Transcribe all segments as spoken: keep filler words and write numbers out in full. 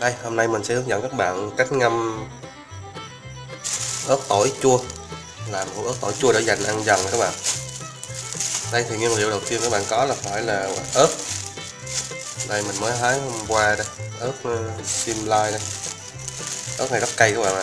Đây, hôm nay mình sẽ hướng dẫn các bạn cách ngâm ớt tỏi chua, làm một ớt tỏi chua để dành ăn dần các bạn. Đây thì nguyên liệu đầu tiên các bạn có là phải là ớt. Đây mình mới hái hôm qua đây, ớt sim lai đây. Ớt này rất cay các bạn ạ.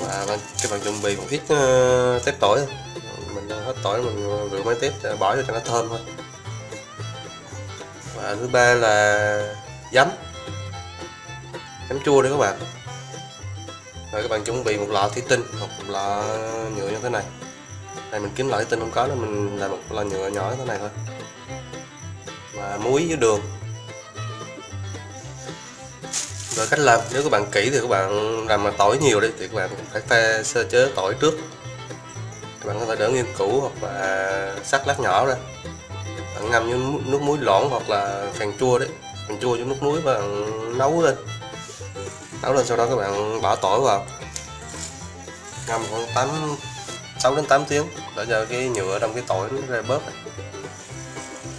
Và các bạn chuẩn bị một ít tép tỏi, mình hết tỏi mình rửa mấy tép bỏ vô cho nó thơm thôi. Và thứ ba là giấm, giấm chua đấy các bạn. Rồi các bạn chuẩn bị một lọ thủy tinh hoặc một lọ nhựa như thế này. Này mình kiếm lọ thủy tinh không có nên mình làm một lọ nhựa nhỏ như thế này thôi. Và muối với đường. Rồi cách làm, nếu các bạn kỹ thì các bạn làm mà tỏi nhiều đi thì các bạn phải pha sơ chế tỏi trước. Các bạn có thể đỡ nghiêng củ hoặc là sắc lát nhỏ ra. Bạn ngâm với nước muối loãng hoặc là phèn chua đấy, phèn chua với nước muối và nấu lên. Nấu lên sau đó các bạn bỏ tỏi vào, ngâm khoảng tám, sáu đến tám tiếng để cho cái nhựa trong cái tỏi nó ra bớt.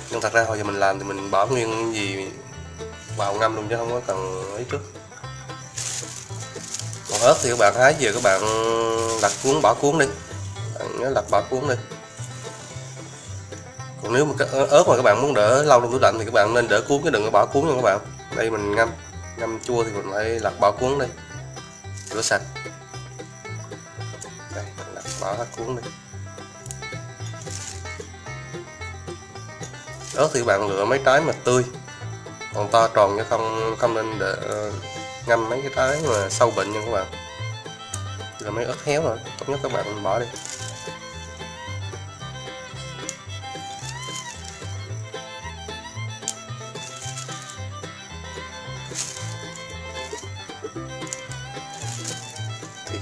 Nhưng thật ra hồi giờ mình làm thì mình bỏ nguyên gì vào ngâm luôn chứ không có cần ấy trước. Còn ớt thì các bạn hái về các bạn lặt cuốn bỏ cuốn đi, bạn nhớ lặt bỏ cuốn đi. Còn nếu mà cái ớt mà các bạn muốn đỡ lâu trong tủ lạnh thì các bạn nên đỡ cuốn chứ đừng có bỏ cuốn nha các bạn. Đây mình ngâm ngâm chua thì mình phải lặt bỏ cuốn đi, rửa sạch. Đây lặt bỏ hết cuốn đi. Ớt thì các bạn lựa mấy trái mà tươi, còn to tròn chứ không không nên để ngâm mấy cái trái mà sâu bệnh nha các bạn. Chỉ là mấy ớt héo rồi, tốt nhất các bạn bỏ đi.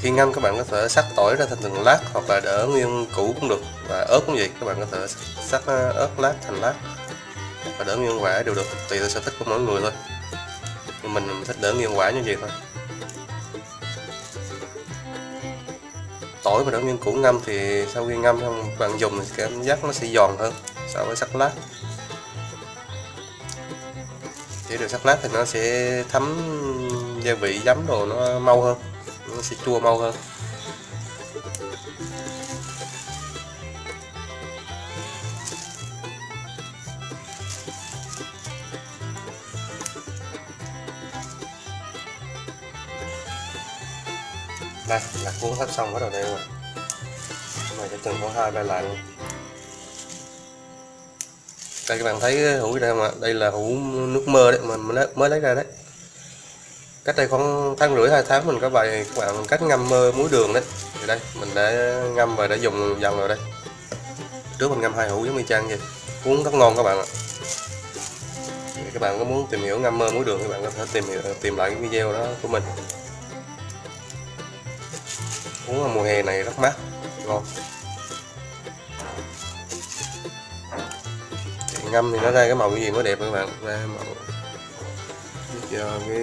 Khi ngâm các bạn có thể xắt tỏi ra thành từng lát hoặc là đỡ nguyên củ cũng được, và ớt cũng vậy, các bạn có thể xắt ớt lát thành lát và đỡ nguyên quả đều được, tùy theo sở thích của mỗi người thôi. Nhưng mình, mình thích đỡ nguyên quả như vậy thôi. Tỏi và đỡ nguyên củ ngâm thì sau khi ngâm xong bạn dùng thì cảm giác nó sẽ giòn hơn so với xắt lát. Chỉ được xắt lát thì nó sẽ thấm gia vị giấm đồ nó mau hơn, nó sẽ chua mau hơn. Đây, đặt cuốn hết xong hết rồi đây rồi. Rồi cho chừng có hai ba lại luôn. Đây các bạn thấy hũ đây mà, đây là hũ nước mơ đấy, mình mới lấy ra đấy. Cách đây khoảng tháng rưỡi hai tháng mình có bài các bạn cách ngâm muối đường đấy. Thì đây mình đã ngâm và đã dùng dần rồi đây. Trước mình ngâm hai hũ giống y chang vậy, uống rất ngon các bạn ạ. Thì các bạn có muốn tìm hiểu ngâm muối đường các bạn có thể tìm hiểu, tìm lại cái video đó của mình. Uống vào mùa hè này rất mát, ngon. Thì ngâm thì nó ra cái màu cái gì mới đẹp các bạn, ra màu. Giờ cái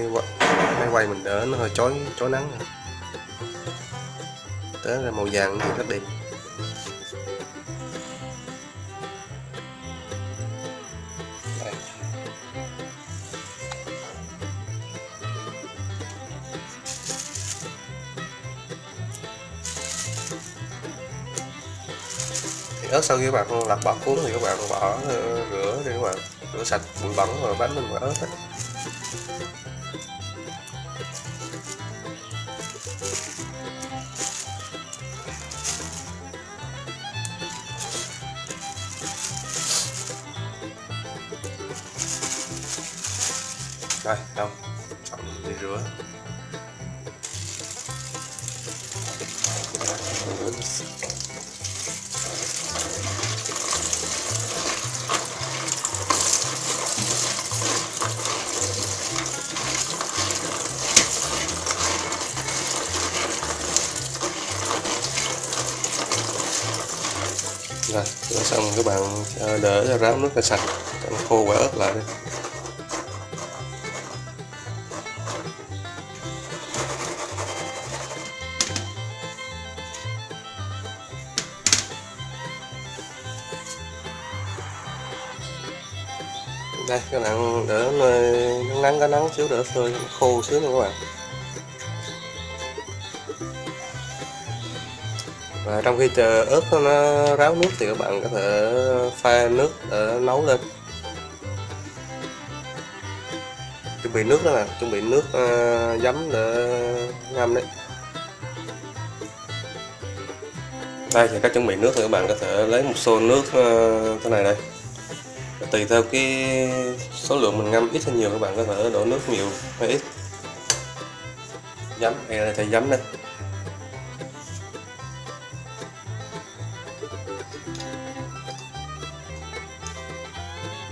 máy quay mình đỡ nó hơi chói chói nắng rồi. Tới là màu vàng thì rất đẹp. Đây. Thì ớt sau khi các bạn lặt bỏ cuốn thì các bạn bỏ rửa đi các bạn, rửa sạch bụi bẩn rồi bánh lên vào ớt hết. Đây, đâu, chọn đi rửa. Rồi, rửa xong các bạn để cho ráo nước là sạch, cho nó khô quả ớt lại đi. Đây các bạn để nơi nắng nắng có nắng xíu đỡ phơi khô xíu nha các bạn. Và trong khi chờ ớt nó ráo nước thì các bạn có thể pha nước để nấu lên. Chuẩn bị nước đó là chuẩn bị nước uh, giấm để ngâm đấy. Đây thì các chuẩn bị nước thì các bạn có thể lấy một xô nước uh, thế này đây. Tùy theo cái số lượng mình ngâm ít hay nhiều các bạn có thể đổ nước nhiều hay ít. Giấm đây là thầy giấm đây.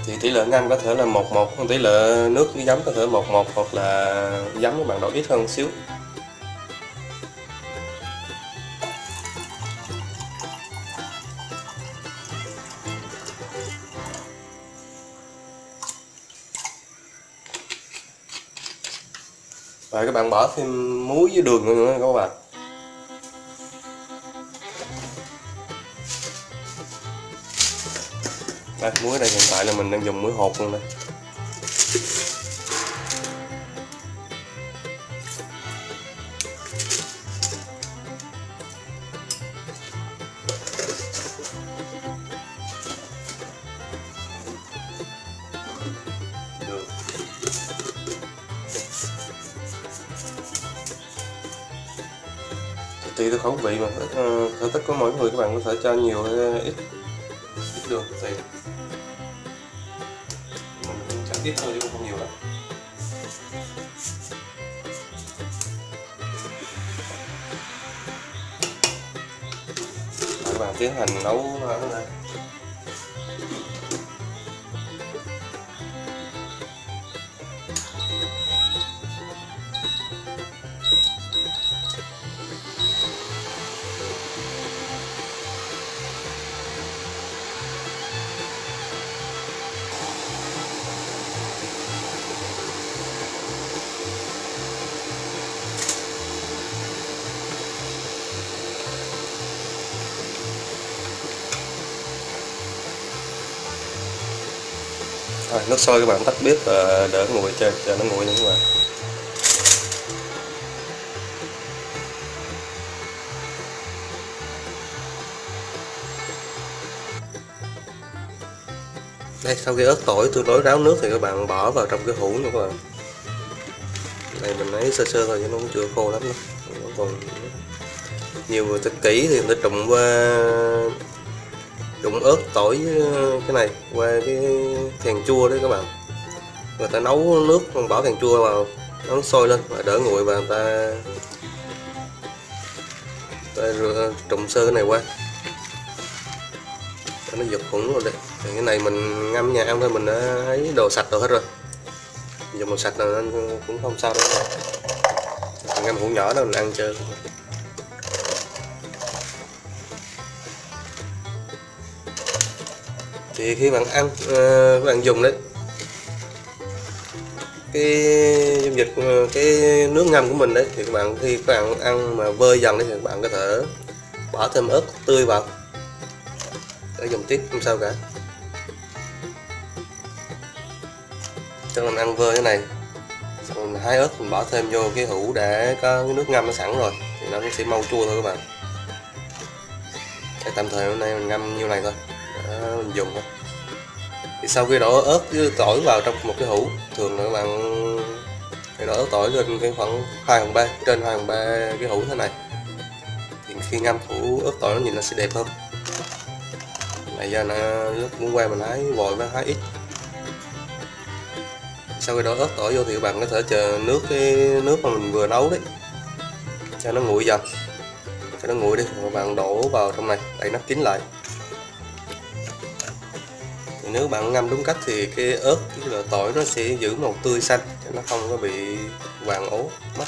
Thì tỷ lệ ngâm có thể là một một, tỷ lệ nước với giấm có thể một một hoặc là giấm các bạn đổ ít hơn xíu. Và các bạn bỏ thêm muối với đường nữa các bạn. Đây, muối đây hiện tại là mình đang dùng muối hột luôn đây. Tùy theo khẩu vị mà sở thích của mỗi người các bạn có thể cho nhiều hay ít được thì mình cũng chẳng biết thôi chứ cũng không nhiều lắm. Các bạn tiến hành nấu nó này. Rồi, nước sôi các bạn tắt bếp và đỡ nguội cho cho nó nguội nha các bạn. Đây sau khi ớt tỏi tương đối ráo nước thì các bạn bỏ vào trong cái hũ nha các bạn. Đây mình lấy sơ sơ thôi chứ nó cũng chưa khô lắm đâu. Nó còn nhiều người ta kỹ thì người ta trụng qua đụng ớt tỏi cái này qua cái phèn chua đấy các bạn, người ta nấu nước bỏ phèn chua vào nấu sôi lên và đỡ nguội và người ta, ta rửa, trụng sơ cái này qua nó dập khủng rồi đấy. Thì cái này mình ngâm nhà ăn thôi, mình đã thấy đồ sạch đồ hết rồi, dùng đồ sạch là nên cũng không sao đâu, mình ngâm hũ nhỏ đó mình ăn chơi. Thì khi bạn ăn, các bạn dùng đấy cái dung dịch, cái nước ngâm của mình đấy thì các bạn khi các bạn ăn mà vơi dần đấy thì các bạn có thể bỏ thêm ớt tươi vào để dùng tiếp không sao cả. Cho mình ăn vơi thế này, xong mình hái ớt mình bỏ thêm vô cái hũ để có cái nước ngâm nó sẵn rồi thì nó sẽ mau chua thôi các bạn. Để tạm thời hôm nay mình ngâm nhiêu này thôi. Đó, mình dùng thôi. Thì sau khi đổ ớt với tỏi vào trong một cái hũ, thường là các bạn để đổ ớt tỏi lên cái khoảng hai phần ba, trên hai phần ba cái hũ thế này thì khi ngâm hũ ớt tỏi nó nhìn nó sẽ đẹp hơn. Này giờ nó lúc muốn qua mình hái vội và hái ít. Sau khi đổ ớt tỏi vô thì các bạn có thể chờ nước cái nước mà mình vừa nấu đấy cho nó nguội dần, cho nó nguội đi các bạn đổ vào trong này, đậy nắp kín lại. Nếu bạn ngâm đúng cách thì cái ớt với tỏi nó sẽ giữ màu tươi xanh, nó không có bị vàng ố mất.